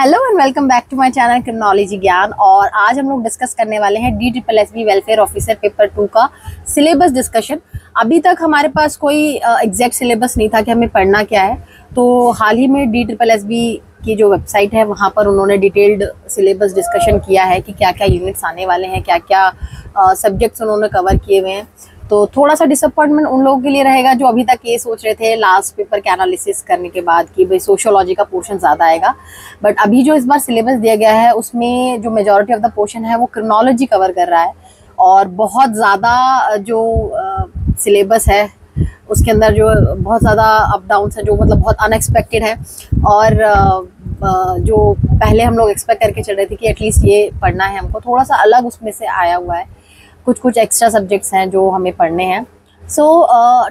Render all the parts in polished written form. Hello and welcome back to my channel criminology ज्ञान। और आज हम लोग डिस्कस करने वाले हैं DSSSB वेलफेयर ऑफिसर पेपर 2 का सिलेबस डिस्कशन। अभी तक हमारे पास कोई एग्जैक्ट सिलेबस नहीं था कि हमें पढ़ना क्या है, तो हाल ही में DSSSB की जो वेबसाइट है वहाँ पर उन्होंने डिटेल्ड सिलेबस डिस्कशन किया है कि क्या क्या यूनिट्स आने वाले हैं, क्या क्या सब्जेक्ट्स उन्होंने कवर किए हुए हैं। तो थोड़ा सा डिसअपॉइंटमेंट उन लोगों के लिए रहेगा जो अभी तक ये सोच रहे थे लास्ट पेपर के एनालिसिस करने के बाद कि भाई सोशियोलॉजी का पोर्शन ज़्यादा आएगा। बट अभी जो इस बार सिलेबस दिया गया है उसमें जो मेजॉरिटी ऑफ द पोर्शन है वो क्रिमिनोलॉजी कवर कर रहा है, और बहुत ज़्यादा जो सिलेबस है उसके अंदर जो बहुत ज़्यादा अप डाउन्स हैं जो मतलब बहुत अनएक्सपेक्टेड है, और जो पहले हम लोग एक्सपेक्ट करके चल रहे थे कि एटलीस्ट ये पढ़ना है हमको, थोड़ा सा अलग उसमें से आया हुआ है। कुछ एक्स्ट्रा सब्जेक्ट्स हैं जो हमें पढ़ने हैं। सो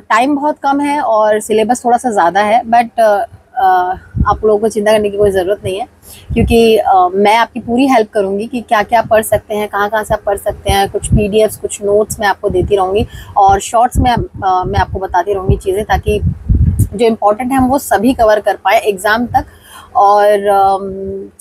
टाइम बहुत कम है और सिलेबस थोड़ा सा ज़्यादा है, बट आप लोगों को चिंता करने की कोई ज़रूरत नहीं है, क्योंकि मैं आपकी पूरी हेल्प करूंगी कि क्या क्या पढ़ सकते हैं, कहाँ कहाँ से आप पढ़ सकते हैं। कुछ PDFs कुछ नोट्स मैं आपको देती रहूँगी, और शॉर्ट्स में मैं आपको बताती रहूँगी चीज़ें, ताकि जो इम्पोर्टेंट है हम वो सभी कवर कर पाए एग्ज़ाम तक। और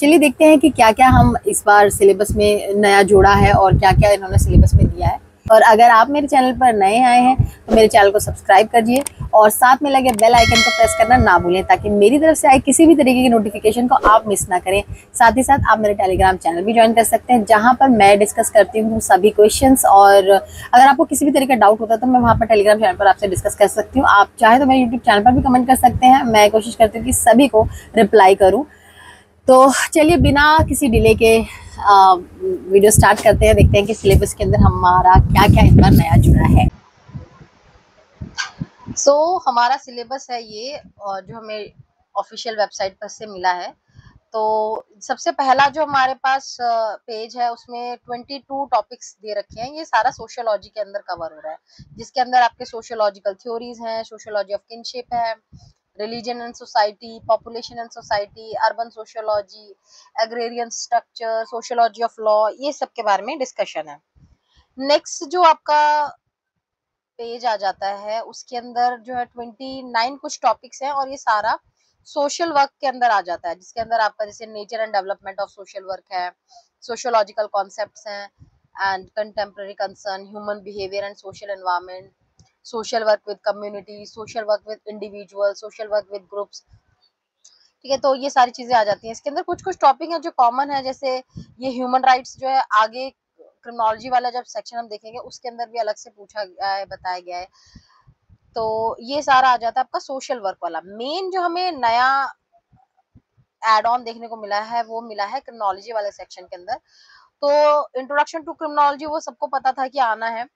चलिए देखते हैं कि क्या क्या हम इस बार सिलेबस में नया जोड़ा है और क्या क्या इन्होंने सिलेबस में दिया है। और अगर आप मेरे चैनल पर नए आए हैं तो मेरे चैनल को सब्सक्राइब करिए और साथ में लगे बेल आइकन को प्रेस करना ना भूलें, ताकि मेरी तरफ से आए किसी भी तरीके की नोटिफिकेशन को आप मिस ना करें। साथ ही साथ आप मेरे टेलीग्राम चैनल भी ज्वाइन कर सकते हैं, जहाँ पर मैं डिस्कस करती हूँ सभी क्वेश्चंस, और अगर आपको किसी भी तरह का डाउट होता है तो मैं वहाँ पर टेलीग्राम चैनल पर आपसे डिस्कस कर सकती हूँ। आप चाहे तो मेरे यूट्यूब चैनल पर भी कमेंट कर सकते हैं, मैं कोशिश करती हूँ कि सभी को रिप्लाई करूँ। तो चलिए बिना किसी डिले के वीडियो स्टार्ट करते हैं, देखते हैं कि सिलेबस के अंदर हमारा क्या क्या इस बार नया जुड़ा है। सो हमारा सिलेबस है ये, और जो हमें ऑफिशियल वेबसाइट पर से मिला है। तो सबसे पहला जो हमारे पास पेज है उसमें 22 टॉपिक्स दे रखे हैं। ये सारा सोशियोलॉजी के अंदर कवर हो रहा है, जिसके अंदर आपके सोशियोलॉजिकल थ्योरीज हैं, सोशियोलॉजी ऑफ किनशिप है, religion and society, population and society, urban sociology, agrarian structure, sociology of law, ये सब के बारे में डिस्कशन है। नेक्स्ट जो आपका पेज आ जाता है उसके अंदर जो है 29 कुछ टॉपिक्स हैं, और ये सारा सोशल वर्क के अंदर आ जाता है, जिसके अंदर आपका जैसे nature and development of social work है, सोशियोलॉजिकल कॉन्सेप्ट्स हैं and contemporary concern, human behaviour and social environment, social work with community, social work with individual, social work with groups, ठीक है। तो ये सारी चीजें आ जाती हैं। इसके अंदर कुछ टॉपिक हैं जो कॉमन है, जैसे ये ह्यूमन राइट्स जो है, आगे क्रिमिनोलॉजी वाला जब सेक्शन हम देखेंगे उसके अंदर भी अलग से पूछा गया है, बताया गया है। तो ये सारा आ जाता है आपका सोशल वर्क वाला। मेन जो हमें नया एड ऑन देखने को मिला है वो मिला है क्रिमिनोलॉजी वाले सेक्शन के अंदर। तो इंट्रोडक्शन टू क्रिमिनोलॉजी वो सबको पता था कि आना है,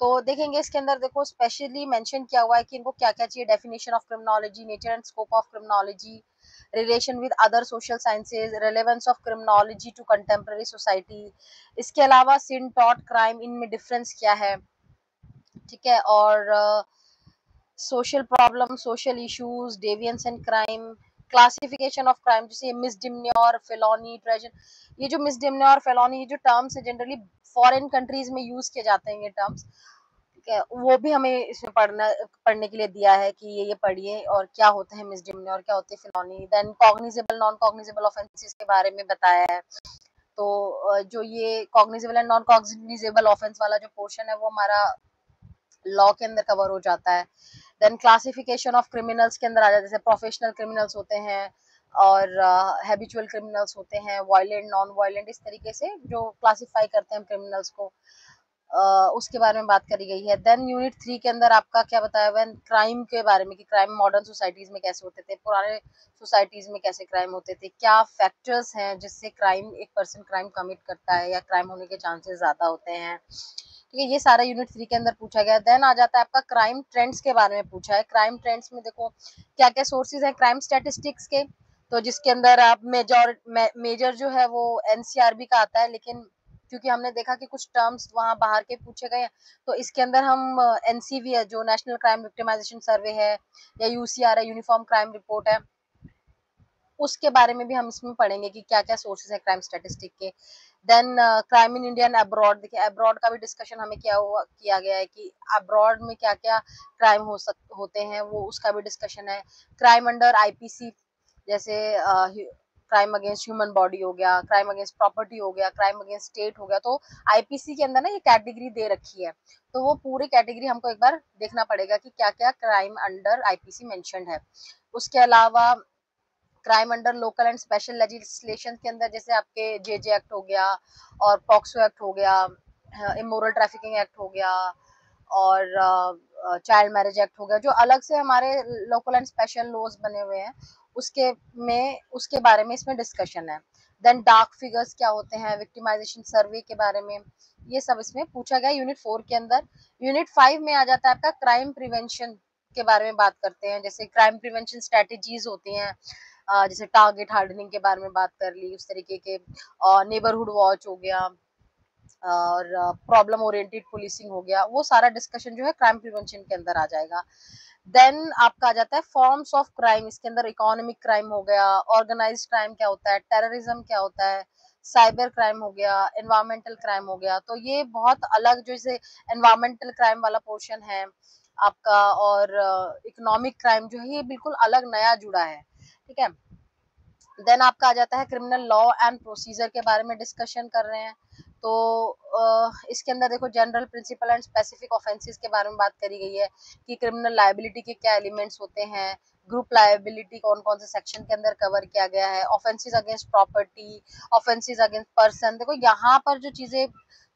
तो देखेंगे इसके अंदर। देखो स्पेशली मेंशन किया हुआ है कि इनको क्या क्या चाहिए, definition of criminology, nature and scope of criminology, relation with other social sciences, relevance of criminology to contemporary society, इसके अलावा सिन टॉट क्राइम, इनमें डिफरेंस क्या है, ठीक है। और social problem, social issues, deviance and crime, classification of crime, जैसे मिसडिम्न्योर, फेलोनी, ट्रेजन, ये जो मिसडिम्न्योर, फेलोनी, ये जो टर्म्स है जनरली फॉरेन कंट्रीज में यूज किए जाते हैं ये टर्म्स, ठीक है। वो भी हमें इसमें पढ़ने के लिए दिया है कि ये पढ़िए, और क्या होते हैं मिसडिम्न्योर, क्या होते हैं felony. Then cognizable non cognizable offences के बारे में बताया है। तो जो ये cognizable and non cognizable offence वाला जो पोर्शन है वो हमारा लॉ के अंदर कवर हो जाता है। देन क्लासिफिकेशन ऑफ क्रिमिनल्स के अंदर आ जाते हैं, प्रोफेशनल क्रिमिनल्स होते हैं और हैबिचुअल क्रिमिनल्स होते हैं, वायलेंट, नॉन वायलेंट, इस तरीके से जो क्लासिफाई करते हैं क्रिमिनल्स को, उसके बारे में बात करी गई है। देन यूनिट 3 के अंदर आपका क्या बताया हुआ है, क्राइम के बारे में, कि क्राइम मॉडर्न सोसाइटीज में कैसे होते थे, पुराने सोसाइटीज में कैसे क्राइम होते थे, क्या फैक्टर्स हैं जिससे क्राइम, एक पर्सन क्राइम कमिट करता है या क्राइम होने के चांसेस ज़्यादा होते हैं, ठीक है। ये सारा यूनिट 3 के अंदर पूछा गया। देन आ जाता है आपका क्राइम ट्रेंड्स के बारे में पूछा है। क्राइम ट्रेंड्स में देखो क्या क्या सोर्सेज हैं क्राइम स्टैटिस्टिक्स के, तो जिसके अंदर आप मेजर जो है वो NCRB का आता है, लेकिन क्योंकि हमने देखा कि कुछ टर्म्स वहाँ बाहर के पूछे गए हैं, तो इसके अंदर हम NCV है जो नेशनल क्राइम विक्टिमाइजेशन सर्वे है, या UCR है, यूनिफॉर्म क्राइम रिपोर्ट है, उसके बारे में भी हम इसमें पढ़ेंगे कि क्या क्या सोर्सेज है क्राइम स्टैटिस्टिक के। Then crime in India and abroad, देखिए अब्रॉड का भी डिस्कशन हमें किया गया है कि अब्रॉड में क्या क्या क्राइम होते हैं, वो उसका भी डिस्कशन है। क्राइम अंडर IPC, जैसे क्राइम अगेंस्ट ह्यूमन बॉडी हो गया, क्राइम अगेंस्ट प्रॉपर्टी हो गया, क्राइम अगेंस्ट स्टेट हो गया, तो आईपीसी के अंदर ना ये कैटेगरी दे रखी है, तो वो पूरी कैटेगरी हमको एक बार देखना पड़ेगा कि क्या क्या क्राइम अंडर आईपीसी मेंशन्ड है। उसके अलावा crime under local and special legislation के अंदर जैसे आपके जेजे एक्ट हो गया और पॉक्सो एक्ट हो गया, इमोरल ट्रैफिकिंग एक्ट हो गया और चाइल्ड मैरिज एक्ट हो गया, जो अलग से हमारे लोकल एंड स्पेशल लॉज बने हुए हैं उसके बारे में इसमें डिस्कशन है। देन डार्क फिगर्स क्या होते हैं, विक्टिमाइजेशन सर्वे के बारे में, ये सब इसमें पूछा गया यूनिट 4 के अंदर। यूनिट 5 में आ जाता है आपका क्राइम प्रिवेंशन के बारे में बात करते हैं, जैसे क्राइम प्रिवेंशन स्ट्रेटेजीज होती हैं, जैसे टारगेट हार्डनिंग के बारे में बात कर ली, उस तरीके के नेबरहुड वॉच हो गया और प्रॉब्लम ओरिएंटेड पुलिसिंग हो गया, वो सारा डिस्कशन जो है क्राइम प्रिवेंशन के अंदर आ जाएगा। देन आपका आ जाता है फॉर्म्स ऑफ क्राइम, इसके अंदर इकोनॉमिक क्राइम हो गया, ऑर्गेनाइज्ड क्राइम क्या होता है, टेररिज्म क्या होता है, साइबर क्राइम हो गया, एनवायरमेंटल क्राइम हो गया, तो ये बहुत अलग जो जैसे एनवायरमेंटल क्राइम वाला पोर्शन है आपका और इकोनॉमिक क्राइम जो है ये बिल्कुल अलग नया जुड़ा है, ठीक है। देन आपका आ जाता है क्रिमिनल लॉ एंड प्रोसीजर के बारे में डिस्कशन कर रहे हैं, तो इसके अंदर देखो general principle and specific offences के बारे में बात करी गई है कि क्रिमिनल लायबिलिटी के क्या एलिमेंट्स होते हैं, ग्रुप लायबिलिटी कौन कौन से सेक्शन के अंदर कवर किया गया है, offences against property, offences against person, देखो यहाँ पर जो चीजें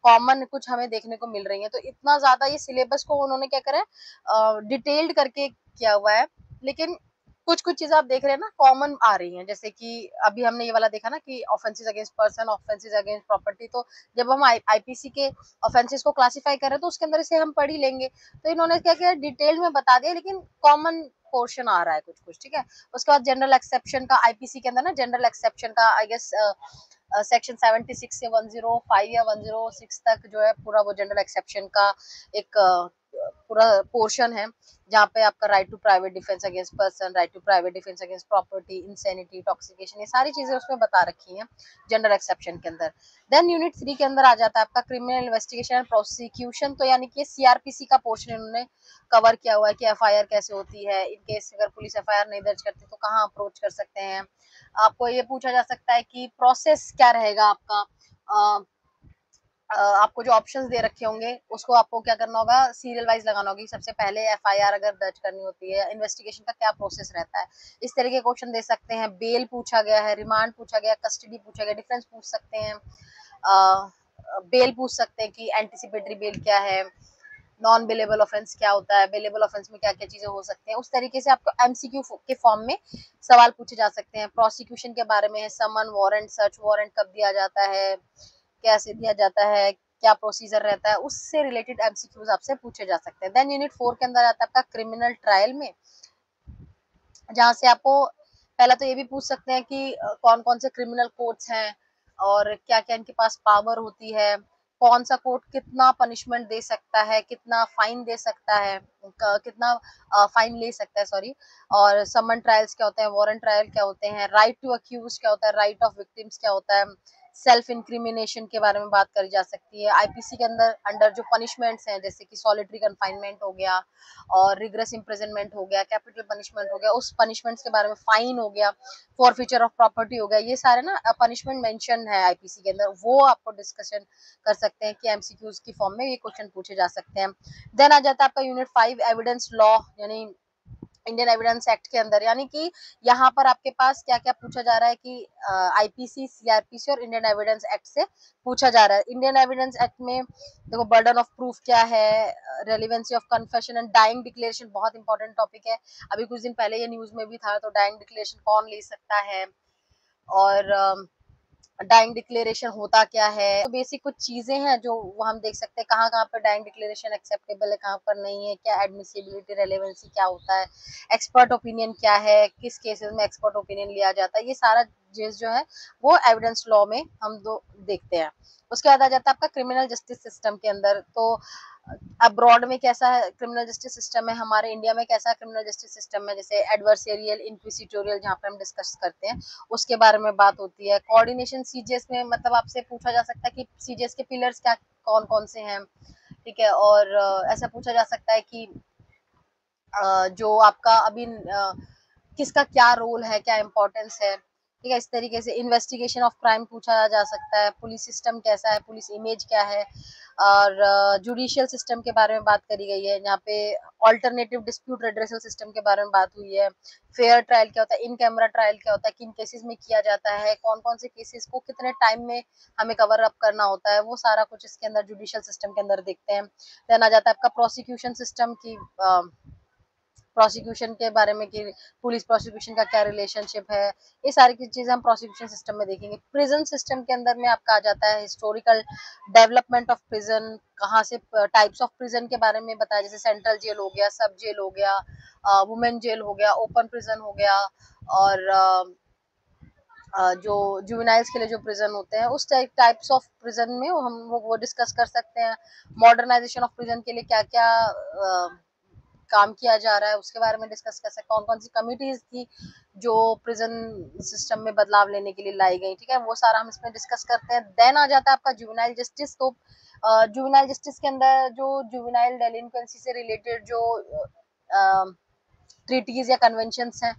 कॉमन कुछ हमें देखने को मिल रही है, तो इतना ज्यादा ये सिलेबस को उन्होंने क्या करा है डिटेल्ड करके किया हुआ है, लेकिन कुछ कुछ चीजें आप देख रहे हैं ना कॉमन आ रही हैं, जैसे कि अभी हमने ये वाला देखा ना कि offences against person, offences against property, तो जब हम आईपीसी के ऑफेंसेस को क्लासिफाई कर रहे हैं तो उसके अंदर से हम पढ़ ही लेंगे, तो इन्होंने क्या किया डिटेल में बता दिया, लेकिन कॉमन पोर्शन आ रहा है कुछ कुछ, ठीक है। उसके बाद जनरल एक्सेप्शन का, आईपीसी के अंदर ना जनरल एक्सेप्शन का आई गेस सेक्शन 76 से 105 या 106 तक जो है पूरा वो जनरल एक्सेप्शन का एक पूरा पोर्शन है, जहाँ पे आपका right to private defence against person, right to private defence against property, insanity, टॉक्सिकेशन, ये सारी चीजें उसमें बता रखी हैं जनरल एक्सेप्शन के अंदर। देन यूनिट 3 के अंदर आ जाता है आपका क्रिमिनल इन्वेस्टिगेशन एंड प्रोसिक्यूशन, तो यानी कि सीआरपीसी का पोर्शन इन्होंने कवर किया हुआ है कि एफआईआर कैसे होती है, इन केस अगर पुलिस एफआईआर नहीं दर्ज करती तो कहाँ अप्रोच कर सकते हैं। आपको ये पूछा जा सकता है कि प्रोसेस क्या रहेगा आपका, आपको जो ऑप्शंस दे रखे होंगे उसको आपको क्या करना होगा, सीरियल वाइज लगाना होगा, सबसे पहले एफआईआर अगर दर्ज करनी होती है, इन्वेस्टिगेशन का क्या प्रोसेस रहता है, इस तरह के क्वेश्चन दे सकते हैं। बेल पूछा गया है, रिमांड पूछा गया, कस्टडी पूछा गया, डिफरेंस पूछ सकते हैं, बेल पूछ सकते हैं कि एंटीसिपेटरी बेल क्या है, नॉन बेलेबल ऑफेंस क्या होता है, बेलेबल ऑफेंस में क्या क्या चीजें हो सकते हैं, उस तरीके से आपको एमसीक्यू के फॉर्म में सवाल पूछे जा सकते हैं। प्रोसिक्यूशन के बारे में है, समन वारंट, सर्च वारंट कब दिया जाता है, कैसे दिया जाता है, क्या प्रोसीजर रहता है, उससे रिलेटेड एमसीक्यूज आपसे पूछे जा सकते हैं। देन यूनिट 4 के अंदर आता है आपका क्रिमिनल ट्रायल में, जहाँ से आपको पहला तो ये भी पूछ सकते हैं कि कौन कौन से क्रिमिनल कोर्ट्स हैं और क्या क्या इनके पास पावर होती है, कौन सा कोर्ट कितना पनिशमेंट दे सकता है, कितना फाइन दे सकता है, कितना फाइन ले सकता है, सॉरी, और समन ट्रायल्स क्या होते हैं, वारंट ट्रायल क्या होते हैं, राइट टू अक्यूज क्या होता है, राइट ऑफ विक्टिम्स क्या होता है, सेल्फ इंक्रिमिनेशन के बारे में बात करी जा सकती है। आईपीसी के अंडर जो पनिशमेंट्स हैं जैसे कि सॉलिटरी कन्फाइनमेंट हो गया और रिग्रेस इम्प्रिजनमेंट हो गया, कैपिटल पनिशमेंट हो गया, उस पनिशमेंट्स के बारे में फाइन हो गया, फॉरफीचर ऑफ प्रॉपर्टी हो गया, ये सारे ना पनिशमेंट मेंशन है आईपीसी के अंदर, वो आपको डिस्कशन कर सकते हैं कि एमसीक्यूज की फॉर्म में ये क्वेश्चन पूछे जा सकते हैं। देन आ जाता है आपका यूनिट 5 एविडेंस लॉ, यानी इंडियन एविडेंस एक्ट के अंदर, यानी कि यहाँ पर आपके पास क्या क्या पूछा जा रहा है कि आईपीसी, सीआरपीसी और इंडियन एविडेंस एक्ट से पूछा जा रहा है। इंडियन एविडेंस एक्ट में देखो बर्डन ऑफ प्रूफ क्या है, relevancy of confession and dying declaration बहुत इंपॉर्टेंट टॉपिक है, अभी कुछ दिन पहले ये न्यूज में भी था, तो डाइंग डिक्लेरेशन कौन ले सकता है और डाइंग डिक्लेरेशन होता क्या है, तो बेसिक कुछ चीजें हैं जो वो हम देख सकते हैं, कहाँ कहाँ पर डाइंग डिक्लेरेशन एक्सेप्टेबल है, कहाँ पर नहीं है, क्या एडमिसिबिलिटी, रेलेवेंसी क्या होता है, एक्सपर्ट ओपिनियन क्या है, किस केसेस में एक्सपर्ट ओपिनियन लिया जाता है, ये सारा चीज जो है वो एविडेंस लॉ में हम देखते हैं। उसके बाद आ जाता है आपका क्रिमिनल जस्टिस सिस्टम के अंदर, तो अब्रॉड में कैसा है क्रिमिनल जस्टिस सिस्टम है, हमारे इंडिया में कैसा क्रिमिनल जस्टिस सिस्टम है, जैसे एडवर्सरियल, इंक्विजिटोरियल, जहाँ पे हम डिस्कस करते हैं उसके बारे में बात होती है। कोऑर्डिनेशन सीजीएस में मतलब आपसे पूछा जा सकता है कि सीजीएस के पिलर्स क्या कौन कौन से हैं, ठीक है, और ऐसा पूछा जा सकता है कि जो आपका अभी किसका क्या रोल है, क्या इम्पोर्टेंस है, ठीक है। इस तरीके से इन्वेस्टिगेशन ऑफ क्राइम पूछा जा सकता है, पुलिस सिस्टम कैसा है, पुलिस इमेज क्या है, और जुडिशियल सिस्टम के बारे में बात करी गई है। यहाँ पे अल्टरनेटिव डिस्प्यूट रेड्रेसल सिस्टम के बारे में बात हुई है। फेयर ट्रायल क्या होता है, इन कैमरा ट्रायल क्या होता है, किन केसेस में किया जाता है, कौन कौन से केसेस को कितने टाइम में हमें कवर अप करना होता है, वो सारा कुछ इसके अंदर जुडिशियल सिस्टम के अंदर देखते हैं। देन आ जाता है आपका प्रोसिक्यूशन सिस्टम की प्रोसिक्यूशन के बारे में कि पुलिस प्रोसिक्यूशन का क्या रिलेशनशिप है, ये सारी की चीज़ें हम प्रोसिक्यूशन सिस्टम में देखेंगे। प्रिजन सिस्टम के अंदर में आपका आ जाता है हिस्टोरिकल डेवलपमेंट ऑफ प्रिजन, कहाँ से टाइप्स ऑफ प्रिजन के बारे में बताया, जैसे सेंट्रल जेल हो गया, सब जेल हो गया, वुमेन जेल हो गया, ओपन प्रिजन हो गया, और जो जुवेनाइल्स के लिए जो प्रिजन होते हैं उस टाइप्स ऑफ प्रिजन में हम वो डिस्कस कर सकते हैं। मॉडर्नाइजेशन ऑफ प्रिजन के लिए क्या क्या काम किया जा रहा है उसके बारे में डिस्कस कर सकते हैं। कौन कौन सी कमिटीज थी जो प्रिजन सिस्टम में बदलाव लेने के लिए लाई गई, ठीक है, वो सारा हम इसमें डिस्कस करते हैं। देन आ जाता है आपका जुवेनाइल जस्टिस। तो जुवेनाइल जस्टिस के अंदर जो जुवेनाइल डेलिंक्वेंसी से रिलेटेड जो ट्रीटीज या कन्वेंशंस हैं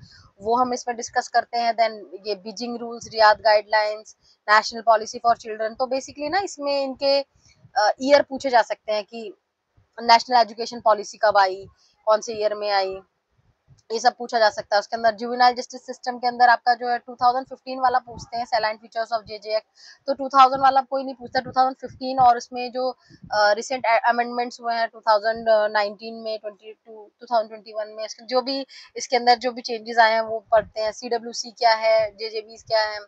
वो हम इसमें डिस्कस करते हैं। देन ये Beijing rules, Riyadh guidelines, national policy for children, तो बेसिकली ना इसमें इनके ईयर पूछे जा सकते हैं कि नेशनल एजुकेशन पॉलिसी कब आई, कौन से ईयर में आई, ये सब पूछा जा सकता है। उसके अंदर जुवेनाइल जस्टिस सिस्टम के अंदर आपका जो है 2015 वाला पूछते हैं, salient features of JJ act, तो 2000 वाला कोई नहीं पूछता। 2015 और उसमें जो रिसेंट अमेंडमेंट्स हुए हैं 2019 में, 2021 में, जो भी इसके अंदर जो भी चेंजेस आए हैं वो पढ़ते हैं। CWC क्या है, JJBs क्या है,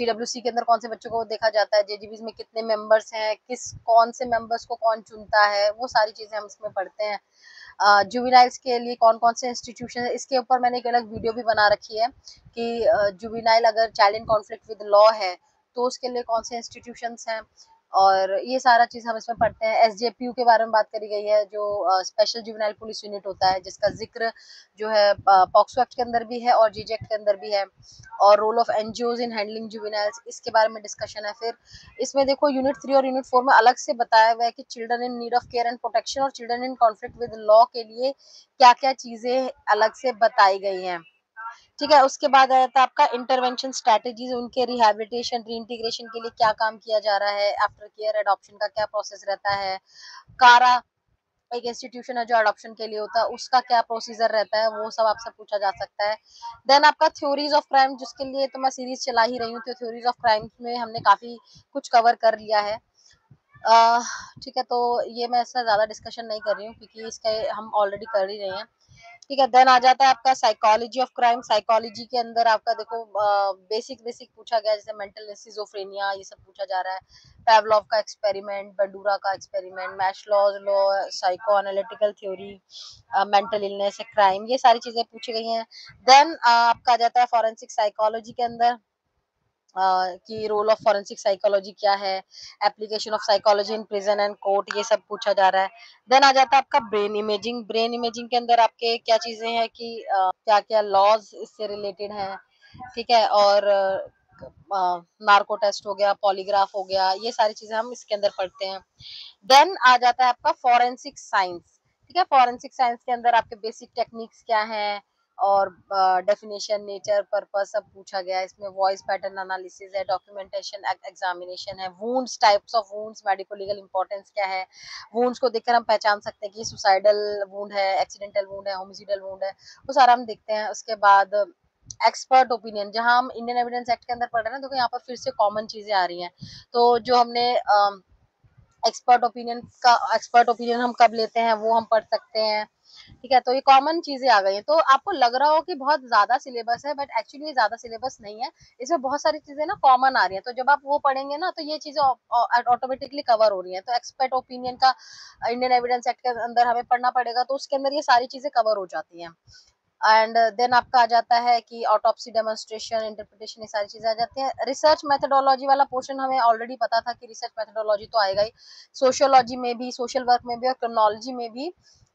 CWC के अंदर कौन से बच्चों को देखा जाता है, JJBs में कितने मेंबर्स हैं, कौन से मेंबर्स को कौन चुनता है, वो सारी चीज़ें हम इसमें पढ़ते हैं। जुवेनाइल्स के लिए कौन कौन से इंस्टीट्यूशन है, इसके ऊपर मैंने एक अलग वीडियो भी बना रखी है कि जुवेनाइल अगर child in conflict with law है तो उसके लिए कौन से इंस्टीट्यूशंस हैं, और ये सारा चीज़ हम इसमें पढ़ते हैं। SJPU के बारे में बात करी गई है, जो स्पेशल जुवेनाइल पुलिस यूनिट होता है, जिसका जिक्र जो है पॉक्सो एक्ट के अंदर भी है और जीजे एक्ट के अंदर भी है। और role of NGOs in handling juveniles, इसके बारे में डिस्कशन है। फिर इसमें देखो यूनिट 3 और यूनिट 4 में अलग से बताया हुआ है कि children in need of care and protection और children in conflict with law के लिए क्या क्या चीज़ें अलग से बताई गई हैं, ठीक है। उसके बाद आ जाता है आपका इंटरवेंशन स्ट्रेटजीज, उनके रिहैबिलिटेशन रीइंटीग्रेशन के लिए क्या काम किया जा रहा है, आफ्टर केयर एडॉप्शन का क्या प्रोसेस रहता है, कारा एक इंस्टीट्यूशन है जो अडॉप्शन के लिए होता है, उसका क्या प्रोसीजर रहता है, वो सब आपसे पूछा जा सकता है। देन आपका थ्योरीज ऑफ क्राइम, जिसके लिए तो मैं सीरीज चला ही रही हूँ, तो थ्योरीज ऑफ क्राइम में हमने काफ़ी कुछ कवर कर लिया है, ठीक है। तो ये मैं इसका ज़्यादा डिस्कशन नहीं कर रही हूँ क्योंकि इसका हम ऑलरेडी कर ही रहे हैं, ठीक है। देन आ जाता है आपका साइकोलॉजी ऑफ क्राइम। साइकोलॉजी के अंदर आपका देखो बेसिक पूछा गया, जैसे मेंटल स्किज़ोफ्रेनिया ये सब पूछा जा रहा है, पावलोव का एक्सपेरिमेंट, बंडूरा का experiment, Maslow's law, psycho analytical theory, mental illness, crime, ये सारी चीज़ें पूछी गई हैं। देन आपका आ जाता है फॉरेंसिक साइकोलॉजी के अंदर कि रोल ऑफ फॉरेंसिक साइकोलॉजी क्या है, application of psychology in prison and court, ये सब पूछा जा रहा है। देन आ जाता है आपका ब्रेन इमेजिंग। ब्रेन इमेजिंग के अंदर आपके क्या चीज़ें हैं कि क्या क्या लॉज इससे रिलेटेड हैं, ठीक है, और नार्को टेस्ट हो गया, पॉलीग्राफ हो गया, ये सारी चीज़ें हम इसके अंदर पढ़ते हैं। देन आ जाता है आपका फॉरेंसिक साइंस, ठीक है। फॉरेंसिक साइंस के अंदर आपके बेसिक टेक्निक्स क्या हैं और डेफिनेशन, नेचर, पर्पस सब पूछा गया है। इसमें वॉइस पैटर्न एनालिसिस है, डॉक्यूमेंटेशन एग्जामिनेशन है, wounds, types of wounds, medico legal importance क्या है, वूंड्स को देखकर हम पहचान सकते हैं कि सुसाइडल वूंड है, एक्सीडेंटल वूंड है, होमिसाइडल वूंड है, वो सारा हम देखते हैं। उसके बाद एक्सपर्ट ओपिनियन, जहां हम इंडियन एविडेंस एक्ट के अंदर पढ़ रहे हैं, देखो यहाँ पर फिर से कॉमन चीज़ें आ रही हैं। तो जो हमने एक्सपर्ट ओपिनियन हम कब लेते हैं वो हम पढ़ सकते हैं, ठीक है। तो ये कॉमन चीज़ें आ गई हैं। तो आपको लग रहा हो कि बहुत ज़्यादा सिलेबस है, बट एक्चुअली ज़्यादा सिलेबस नहीं है, इसमें बहुत सारी चीज़ें ना कॉमन आ रही हैं। तो जब आप वो पढ़ेंगे ना तो ये चीज़ें ऑटोमेटिकली कवर हो रही हैं। तो एक्सपर्ट ओपिनियन का इंडियन एविडेंस एक्ट के अंदर हमें पढ़ना पड़ेगा, तो उसके अंदर ये सारी चीज़ें कवर हो जाती हैं। एंड देन आपका आ जाता है कि ऑटोप्सी, डेमोन्स्ट्रेशन, इंटरप्रिटेशन, ये सारी चीज़ें आ जाती हैं। रिसर्च मेथडोलॉजी वाला पोर्शन हमें ऑलरेडी पता था कि रिसर्च मेथडोलॉजी तो आएगा ही। सोशियोलॉजी में भी, सोशल वर्क में भी और क्रिमिनोलॉजी में भी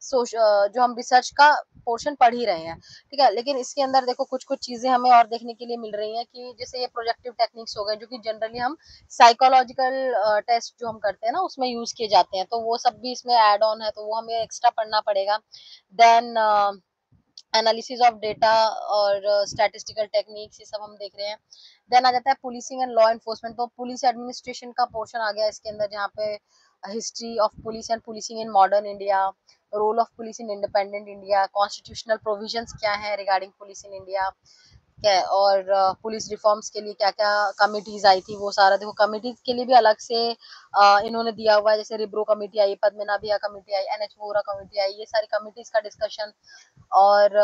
जो हम रिसर्च का पोर्शन पढ़ ही रहे हैं, ठीक है। लेकिन इसके अंदर देखो कुछ चीज़ें हमें और देखने के लिए मिल रही हैं कि जैसे ये प्रोजेक्टिव टेक्निक्स हो गए, जो कि जनरली हम साइकोलॉजिकल टेस्ट जो हम करते हैं ना उसमें यूज़ किए जाते हैं, तो वो सब भी इसमें ऐड ऑन है, तो वो हमें एक्स्ट्रा पढ़ना पड़ेगा। देन एनालिसिस ऑफ डेटा और स्टैटिस्टिकल टेक्निक्स, ये सब हम देख रहे हैं। देन आ जाता है पुलिसिंग एंड लॉ एनफोर्समेंट, तो पुलिस एडमिनिस्ट्रेशन का पोर्शन आ गया इसके अंदर, जहाँ पे history of police and policing in modern India, role of police in independent India, constitutional provisions क्या है रिगार्डिंग पुलिस इन इंडिया, क्या और पुलिस रिफॉर्म्स के लिए क्या क्या कमिटीज आई थी, वो सारा देखो। कमिटीज के लिए भी अलग से इन्होंने दिया हुआ है, जैसे रिब्रो कमेटी आई, पद्मनाभिया कमेटी आई, एनएच वोरा कमेटी आई, ये सारी कमिटीज का डिस्कशन। और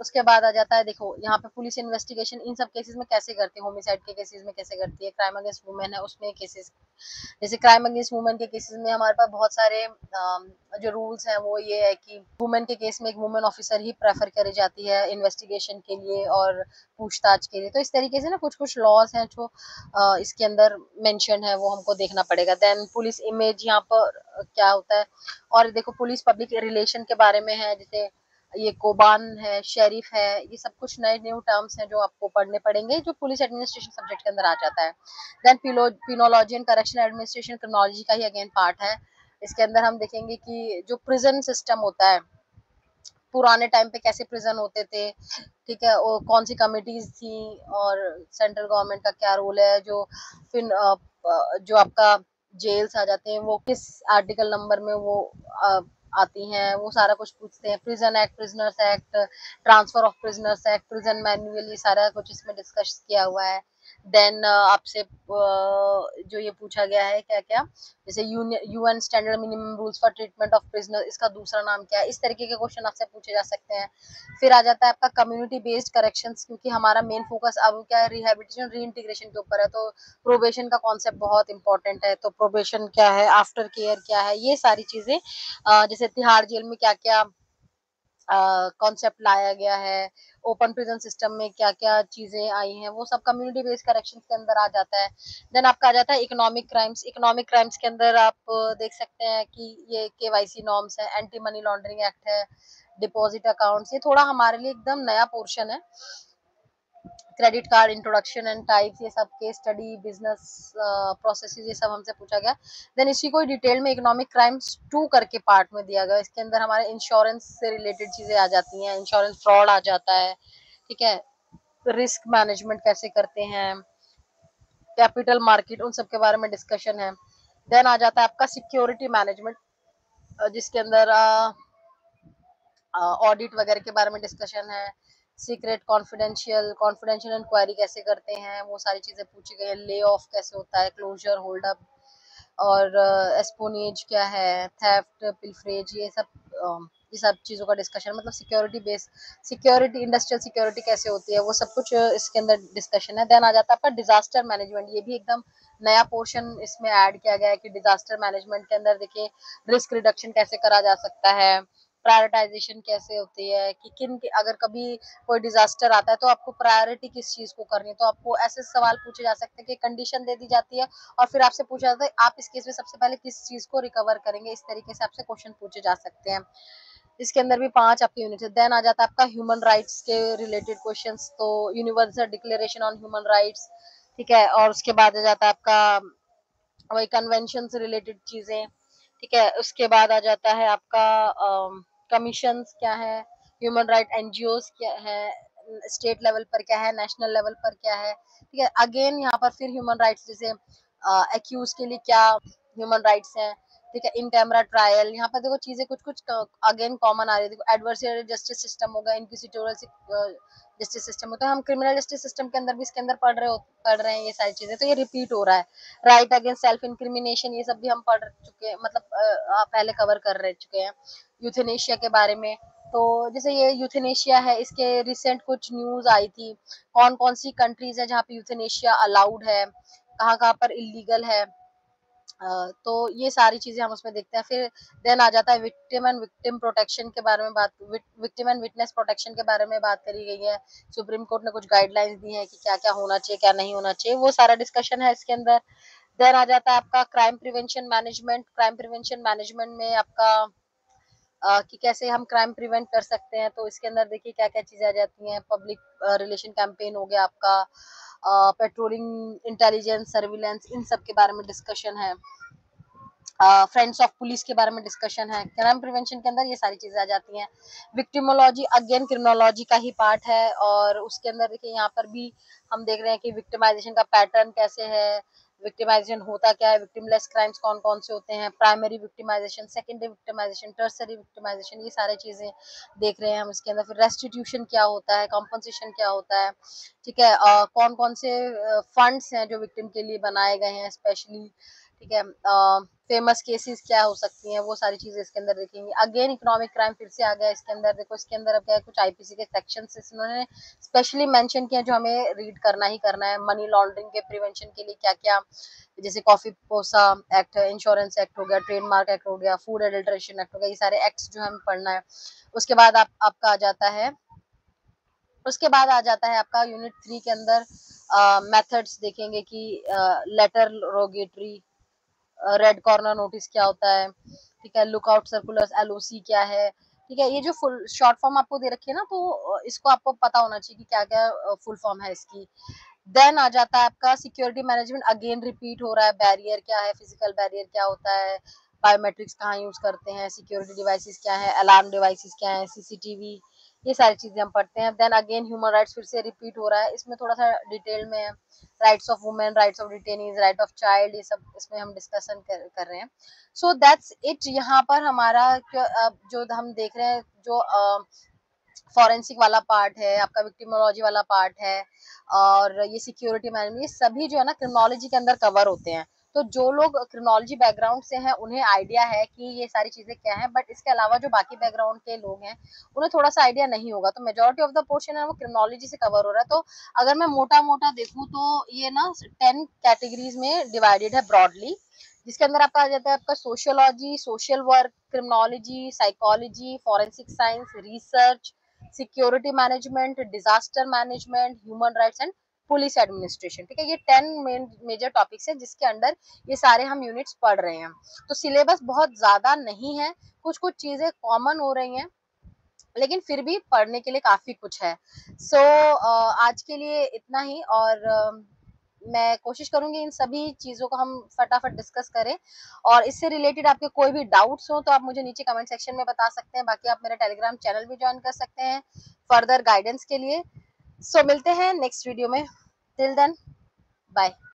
उसके बाद आ जाता है देखो यहाँ पे पुलिस इन्वेस्टिगेशन इन सब केसेस में कैसे करती है, होमिसाइड के केसेस में कैसे करती है, क्राइम अगेंस्ट वुमेन है उसमें केसेस, जैसे क्राइम अगेंस्ट वुमेन के केसेस में हमारे पास बहुत सारे जो रूल्स हैं वो ये है कि वुमेन के केस में एक वुमेन ऑफिसर ही प्रेफर करी जाती है इन्वेस्टिगेशन के लिए और पूछताछ के लिए। तो इस तरीके से ना कुछ कुछ लॉज हैं जो इसके अंदर मेंशन है वो हमको देखना पड़ेगा। देन पुलिस इमेज यहाँ पर क्या होता है, और देखो पुलिस पब्लिक रिलेशन के बारे में है, जैसे ये कोबान है, शेरिफ है, ये सब कुछ नए न्यू टर्म्स हैं जो आपको पढ़ने पड़ेंगे जो पुलिस एडमिनिस्ट्रेशन सब्जेक्ट के अंदर आ जाता है। Then penology and correction administration criminology का ही अगेन पार्ट है, इसके अंदर हम देखेंगे कि जो प्रिजन सिस्टम होता है पुराने टाइम पे कैसे प्रिजन होते थे, ठीक है, और कौन सी कमिटीज थी और सेंट्रल गवर्नमेंट का क्या रोल है, जो आपका जेल्स आ जाते हैं वो किस आर्टिकल नंबर में वो आती हैं, वो सारा कुछ पूछते हैं। Prison act, prisoners act, transfer of prisoners act, prison manual, ये सारा कुछ इसमें डिस्कस किया हुआ है। देन आपसे जो ये पूछा गया है क्या क्या, जैसे UN standard minimum rules for treatment of prisoner, इसका दूसरा नाम क्या है, इस तरीके के क्वेश्चन आपसे पूछे जा सकते हैं। फिर आ जाता है आपका कम्युनिटी बेस्ड करेक्शंस, क्योंकि हमारा मेन फोकस अब क्या है, रिहेबिलिटेशन रीइंटीग्रेशन के ऊपर है, तो प्रोबेशन का कॉन्सेप्ट बहुत इंपॉर्टेंट है, तो प्रोबेशन क्या है, आफ्टर केयर क्या है, ये सारी चीजें, जैसे तिहाड़ जेल में क्या क्या कॉन्सेप्ट लाया गया है, ओपन प्रिजन सिस्टम में क्या क्या चीजें आई हैं, वो सब कम्युनिटी बेस्ड करेक्शन के अंदर आ जाता है। देन आपका आ जाता है इकोनॉमिक क्राइम्स, इकोनॉमिक क्राइम्स के अंदर आप देख सकते हैं कि ये केवाईसी नॉर्म्स है, एंटी मनी लॉन्ड्रिंग एक्ट है, डिपॉजिट अकाउंट्स, ये थोड़ा हमारे लिए एकदम नया पोर्शन है। Credit card introduction and types, ये सब केस स्टडी, बिजनेस प्रोसेसेस, ये सब हमसे पूछा गया। देन इसी को डिटेल में इकोनॉमिक क्राइम्स 2 करके पार्ट में दिया गया, इसके अंदर हमारे इंश्योरेंस से रिलेटेड चीजें आ जाती हैं, इंश्योरेंस फ्रॉड आ जाता है, ठीक है, रिस्क मैनेजमेंट कैसे करते हैं, कैपिटल मार्केट, उन सब के बारे में डिस्कशन है। देन आ जाता है आपका सिक्योरिटी मैनेजमेंट, जिसके अंदर ऑडिट वगैरह के बारे में डिस्कशन है, सीक्रेट, कॉन्फिडेंशियल इंक्वायरी कैसे करते हैं, वो सारी चीजें पूछी गई है, ले ऑफ कैसे होता है, क्लोजर, होल्ड अप, और एस्पोनिएज क्या है, थेफ्ट, पिल्फ्रेज, ये सब चीजों का डिस्कशन, मतलब security based, security, industrial security कैसे होती है, वो सब कुछ इसके अंदर डिस्कशन है। देन आ जाता है आपका डिजास्टर मैनेजमेंट, ये भी एकदम नया पोर्शन इसमें ऐड किया गया है कि डिजास्टर मैनेजमेंट के अंदर देखिए रिस्क रिडक्शन कैसे करा जा सकता है, प्रायोरिटाइजेशन कैसे होती है कि अगर कभी कोई डिजास्टर आता है तो आपको प्रायोरिटी किस चीज को करनी है, तो आपको ऐसे सवाल पूछे जा सकते हैं कि कंडीशन दे दी जाती है और फिर आपसे पूछा जाता है आप इस केस में सबसे पहले किस चीज को रिकवर करेंगे, इस तरीके से आपसे क्वेश्चन पूछे जा सकते हैं। इसके अंदर भी 5 आपके यूनिट है। देन आ जाता है आपका ह्यूमन राइट्स के रिलेटेड क्वेश्चन, तो universal declaration on human rights, ठीक है, और उसके बाद आ जाता है आपका वही कन्वेंशन से रिलेटेड चीजें, ठीक है, उसके बाद आ जाता है आपका कमीशंस क्या है, ह्यूमन राइट एनजीओस क्या है, स्टेट लेवल पर क्या है, नेशनल लेवल पर क्या है, ठीक है, अगेन यहाँ पर फिर ह्यूमन राइट्स, जैसे एक्यूज के लिए क्या ह्यूमन राइट्स हैं, ठीक है, इन कैमरा ट्रायल, यहाँ पर देखो चीजें कुछ कुछ अगेन कॉमन आ रही है। देखो एडवर्सरियल जस्टिस सिस्टम होगा, इनक्विजिटोरियल जस्टिस सिस्टम होता है, हम क्रिमिनल जस्टिस सिस्टम के अंदर भी इसके अंदर पढ़ रहे हैं ये सारी चीजें, तो ये रिपीट हो रहा है। राइट अगेंस्ट सेल्फ इंक्रिमिनेशन, ये सब भी हम पढ़ चुके हैं, मतलब पहले कवर कर चुके हैं। यूथेनेशिया के बारे में, तो जैसे ये यूथेनेशिया है, इसके रिसेंट कुछ न्यूज आई थी, कौन कौन सी कंट्रीज है जहाँ पे यूथेनेशिया अलाउड है, कहाँ पर इलीगल है, तो ये सारी चीजें हम उसमें देखते हैं। फिर देन आ जाता है विक्टिम एंड विटनेस प्रोटेक्शन के बारे में बात करी गई है, सुप्रीम कोर्ट ने कुछ गाइडलाइंस दी हैं कि क्या क्या होना चाहिए क्या नहीं होना चाहिए, वो सारा डिस्कशन है इसके अंदर। देन आ जाता है आपका क्राइम प्रिवेंशन मैनेजमेंट में आपका कि कैसे हम क्राइम प्रिवेंट कर सकते हैं, तो इसके अंदर देखिए क्या क्या चीजें आ जाती हैं, पब्लिक रिलेशन कैंपेन हो गया आपका, पेट्रोलिंग, इंटेलिजेंस, सर्विलेंस, इन सब के बारे में डिस्कशन है। फ्रेंड्स ऑफ पुलिस के बारे में डिस्कशन है। क्राइम प्रिवेंशन के अंदर ये सारी चीजें आ जाती हैं। विक्टिमोलॉजी अगेन क्रिमिनोलॉजी का ही पार्ट है और उसके अंदर देखिए यहाँ पर भी हम देख रहे हैं कि विक्टिमाइजेशन का पैटर्न कैसे है, विक्टिमाइजेशन होता क्या है, विक्टिमलेस क्राइम्स कौन कौन से होते हैं, primary victimisation, secondary victimisation, tertiary victimisation, ये सारी चीज़ें देख रहे हैं हम इसके अंदर। फिर रेस्टिट्यूशन क्या होता है, कॉम्पनसेशन क्या होता है, ठीक है, कौन कौन से फंड्स हैं जो विक्टिम के लिए बनाए गए हैं स्पेशली, ठीक है, फेमस केसेस क्या हो सकती हैं, वो सारी चीज़ें इसके अंदर देखेंगे। अगेन इकोनॉमिक क्राइम फिर से आ गया इसके अंदर। देखो इसके अंदर अब क्या है, कुछ आईपीसी के सेक्शंस इन्होंने स्पेशली मेंशन किया जो हमें रीड करना ही करना है। मनी लॉन्ड्रिंग के प्रिवेंशन के लिए क्या क्या, जैसे कॉफी पोसा एक्ट, इंश्योरेंस एक्ट हो गया, ट्रेडमार्क एक्ट हो गया, फूड एडल्ट्रेशन एक्ट हो गया, ये सारे एक्ट जो हमें पढ़ना है। उसके बाद आपका आ जाता है, आपका यूनिट 3 के अंदर मेथड्स देखेंगे कि letter rogatory, red corner notice क्या होता है, ठीक है, लुकआउट सर्कुलर्स एलओसी क्या है, ठीक है, ये जो फुल शॉर्ट फॉर्म आपको दे रखी है ना, तो इसको आपको पता होना चाहिए कि क्या क्या फुल फॉर्म है इसकी। देन आ जाता है आपका सिक्योरिटी मैनेजमेंट, अगेन रिपीट हो रहा है, बैरियर क्या है, फिजिकल बैरियर क्या होता है, बायोमेट्रिक्स कहाँ यूज करते हैं, सिक्योरिटी डिवाइसेस क्या है, अलार्म डिवाइसेस क्या है, सीसीटीवी, ये सारी चीजें हम पढ़ते हैं। देन अगेन ह्यूमन राइट्स फिर से रिपीट हो रहा है, इसमें थोड़ा सा डिटेल में है, rights of women, rights of detainees, right of child, ये सब इसमें हम डिस्कशन कर रहे हैं। So that's it. यहाँ पर हमारा जो हम देख रहे हैं जो फॉरेंसिक वाला पार्ट है, आपका विक्टिमोलॉजी वाला पार्ट है और ये सिक्योरिटी मैनेजमेंट, ये सभी जो है ना क्रिमिनोलॉजी के अंदर कवर होते हैं। तो जो लोग क्रिमिनोलॉजी बैकग्राउंड से हैं उन्हें आइडिया है कि ये सारी चीज़ें क्या हैं, बट इसके अलावा जो बाकी बैकग्राउंड के लोग हैं उन्हें थोड़ा सा आइडिया नहीं होगा। तो मेजॉरिटी ऑफ द पोर्शन है वो क्रिमिनोलॉजी से कवर हो रहा है। तो अगर मैं मोटा मोटा देखूँ तो ये ना 10 कैटेगरीज में डिवाइडेड है ब्रॉडली, जिसके अंदर आपका आ जाता है आपका sociology, social work, criminology, psychology, forensic science, research, security management, disaster management, human rights and police administration, ठीक है, ये 10 मेजर टॉपिक्स हैं जिसके अंदर ये सारे हम यूनिट्स पढ़ रहे हैं। तो सिलेबस बहुत ज्यादा नहीं है, कुछ कुछ चीजें कॉमन हो रही हैं लेकिन फिर भी पढ़ने के लिए काफी कुछ है। सो आज के लिए इतना ही और मैं कोशिश करूंगी इन सभी चीज़ों को हम फटाफट डिस्कस करें और इससे रिलेटेड आपके कोई भी डाउट्स हो तो आप मुझे नीचे कमेंट सेक्शन में बता सकते हैं। बाकी आप मेरा टेलीग्राम चैनल भी ज्वाइन कर सकते हैं फर्दर गाइडेंस के लिए। सो मिलते हैं नेक्स्ट वीडियो में, टिल देन बाय।